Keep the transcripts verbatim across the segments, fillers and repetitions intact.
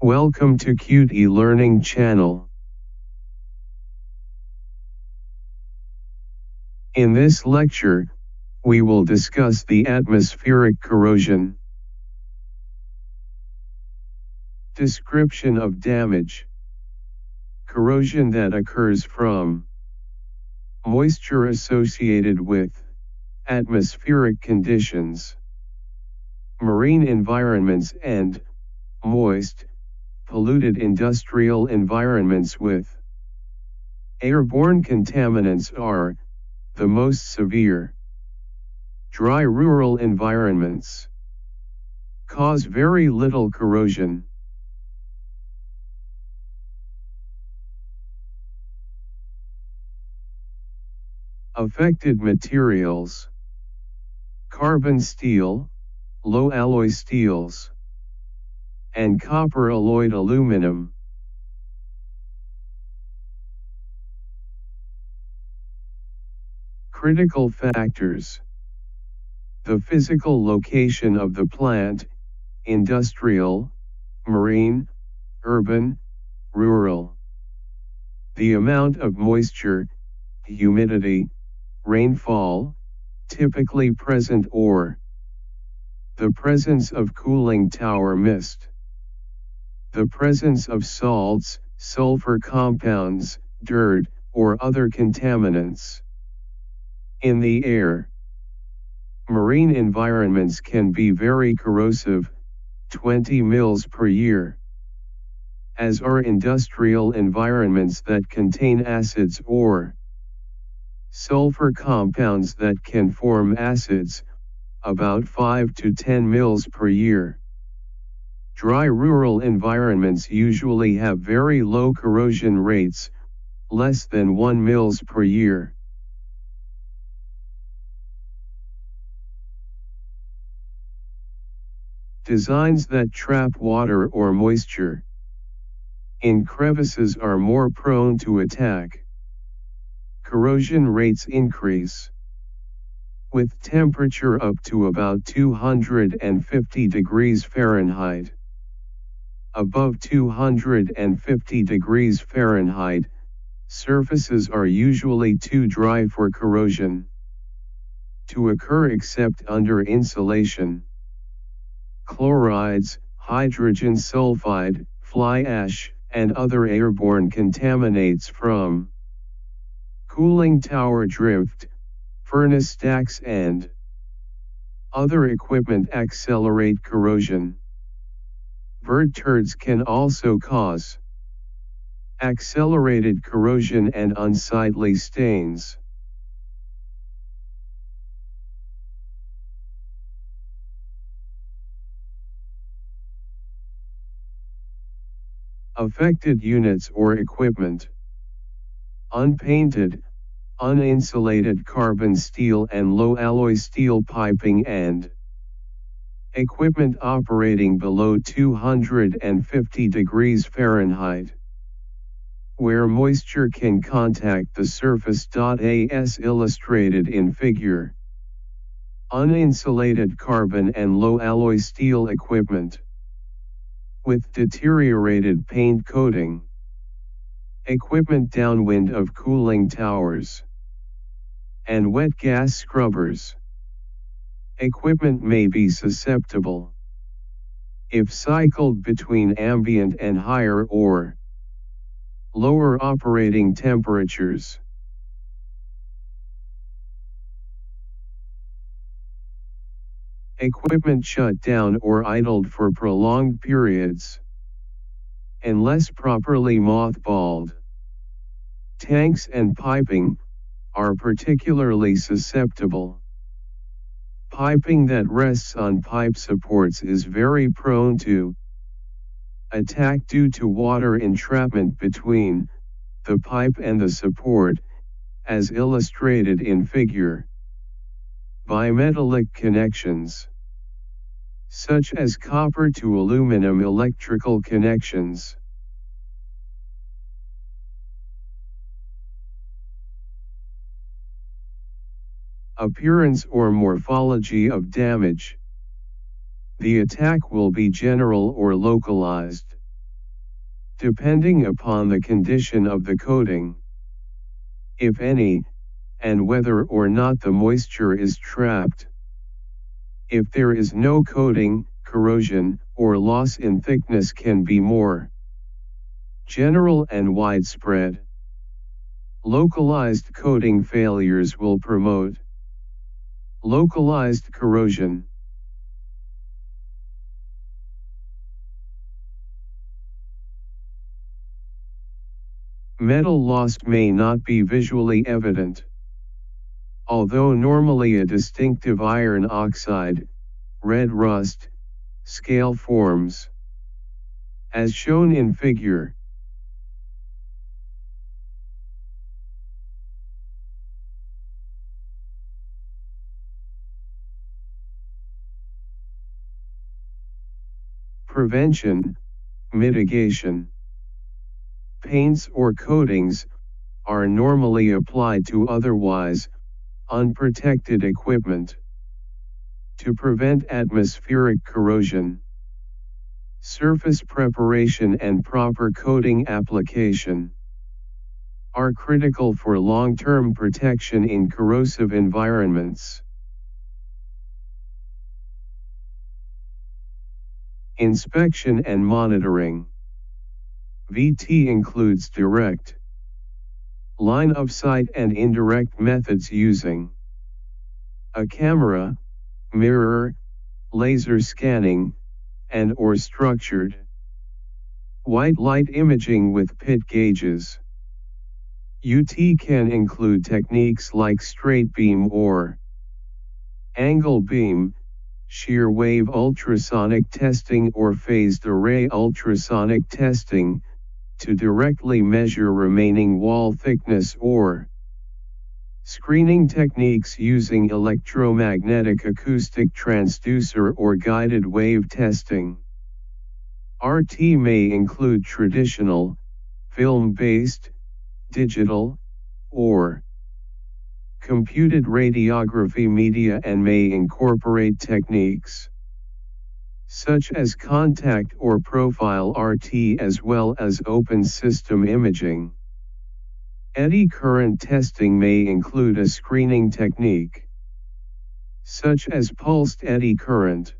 Welcome to Q T E Learning Channel. In this lecture, we will discuss the atmospheric corrosion. Description of damage. Corrosion that occurs from moisture associated with atmospheric conditions, marine environments and moist, polluted industrial environments with airborne contaminants are the most severe. Dry rural environments cause very little corrosion. Affected materials: carbon steel, low alloy steels, and copper alloyed aluminum. Critical factors: the physical location of the plant, industrial, marine, urban, rural, the amount of moisture, humidity, rainfall, typically present, or the presence of cooling tower mist, the presence of salts, sulfur compounds, dirt, or other contaminants in the air. Marine environments can be very corrosive, twenty mils per year, as are industrial environments that contain acids or sulfur compounds that can form acids, about five to ten mils per year. Dry rural environments usually have very low corrosion rates, less than one mils per year. Designs that trap water or moisture in crevices are more prone to attack. Corrosion rates increase with temperature up to about two hundred fifty degrees Fahrenheit. Above two hundred fifty degrees Fahrenheit, surfaces are usually too dry for corrosion to occur except under insulation. Chlorides, hydrogen sulfide, fly ash, and other airborne contaminants from cooling tower drift, furnace stacks and other equipment accelerate corrosion. Bird turds can also cause accelerated corrosion and unsightly stains. Affected units or equipment: unpainted, uninsulated carbon steel and low alloy steel piping and equipment operating below two hundred fifty degrees Fahrenheit, where moisture can contact the surface. As illustrated in figure, uninsulated carbon and low alloy steel equipment with deteriorated paint coating, equipment downwind of cooling towers and wet gas scrubbers. Equipment may be susceptible, if cycled between ambient and higher or lower operating temperatures. Equipment shut down or idled for prolonged periods, unless properly mothballed. Tanks and piping are particularly susceptible. Piping that rests on pipe supports is very prone to attack due to water entrapment between the pipe and the support, as illustrated in figure. Bimetallic connections, such as copper to aluminum electrical connections. Appearance or morphology of damage: the attack will be general or localized. depending upon the condition of the coating, if any, and whether or not the moisture is trapped. If there is no coating, corrosion or loss in thickness can be more general and widespread. Localized coating failures will promote localized corrosion. Metal loss may not be visually evident. Although normally a distinctive iron oxide, red rust, scale forms, as shown in figure. Prevention, mitigation. Paints or coatings are normally applied to otherwise unprotected equipment to prevent atmospheric corrosion. Surface preparation and proper coating application are critical for long-term protection in corrosive environments. Inspection and monitoring. V T includes direct, line of sight and indirect methods using a camera, mirror, laser scanning, and or structured white light imaging with pit gauges. U T can include techniques like straight beam or angle beam, shear wave ultrasonic testing or phased array ultrasonic testing, to directly measure remaining wall thickness, or screening techniques using electromagnetic acoustic transducer or guided wave testing. R T may include traditional, film-based, digital, or computed radiography media and may incorporate techniques such as contact or profile R T as well as open system imaging. Eddy current testing may include a screening technique, such as pulsed eddy current.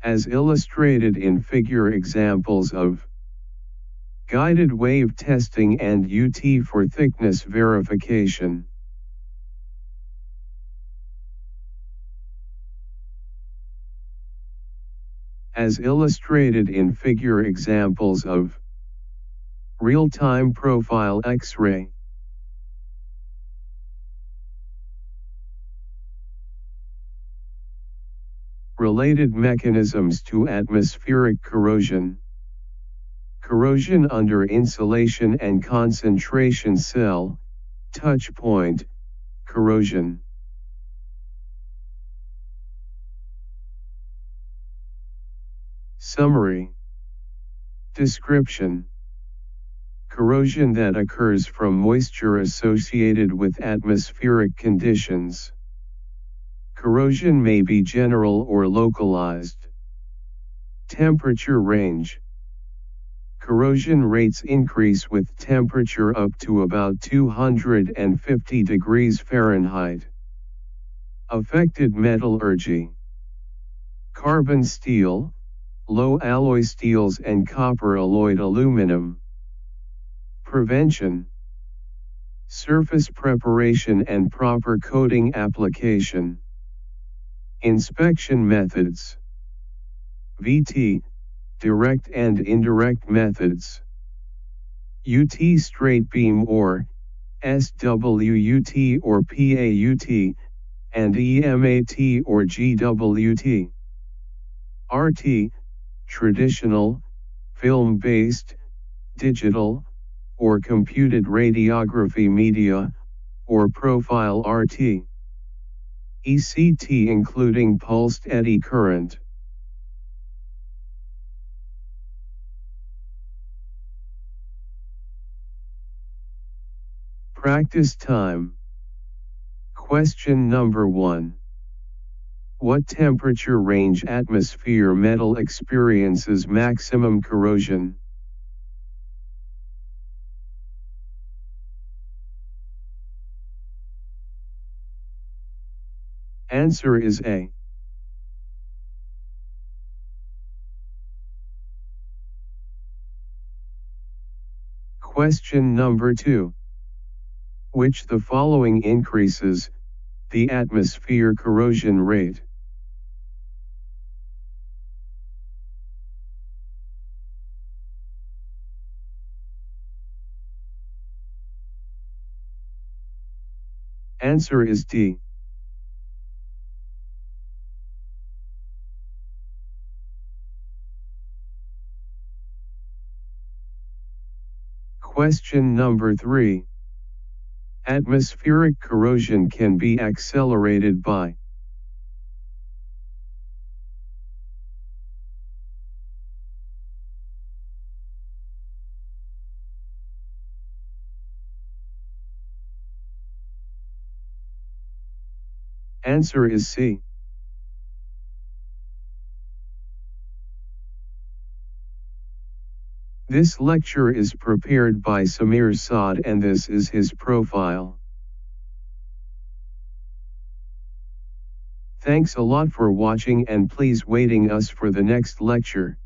As illustrated in figure, examples of guided wave testing and U T for thickness verification. As illustrated in figure, examples of real-time profile X-ray. Related mechanisms to atmospheric corrosion. Corrosion under insulation and concentration cell, touch point, corrosion. Summary. Description. Corrosion that occurs from moisture associated with atmospheric conditions. Corrosion may be general or localized. Temperature range. Corrosion rates increase with temperature up to about two hundred fifty degrees Fahrenheit. Affected metallurgy. Carbon steel, low alloy steels and copper alloyed aluminum. Prevention. Surface preparation and proper coating application. Inspection methods. V T. Direct and indirect methods. U T straight beam or S W U T or P A U T, and E M A T or G W T. R T, traditional, film-based, digital, or computed radiography media, or profile R T. E C T including pulsed eddy current. Practice time. Question number one. What temperature range atmosphere metal experiences maximum corrosion? Answer is A. Question number two. Which the following increases the atmosphere corrosion rate? Answer is D. Question number three. Atmospheric corrosion can be accelerated by. Answer is C. This lecture is prepared by Samir Saad and this is his profile. Thanks a lot for watching and please waiting us for the next lecture.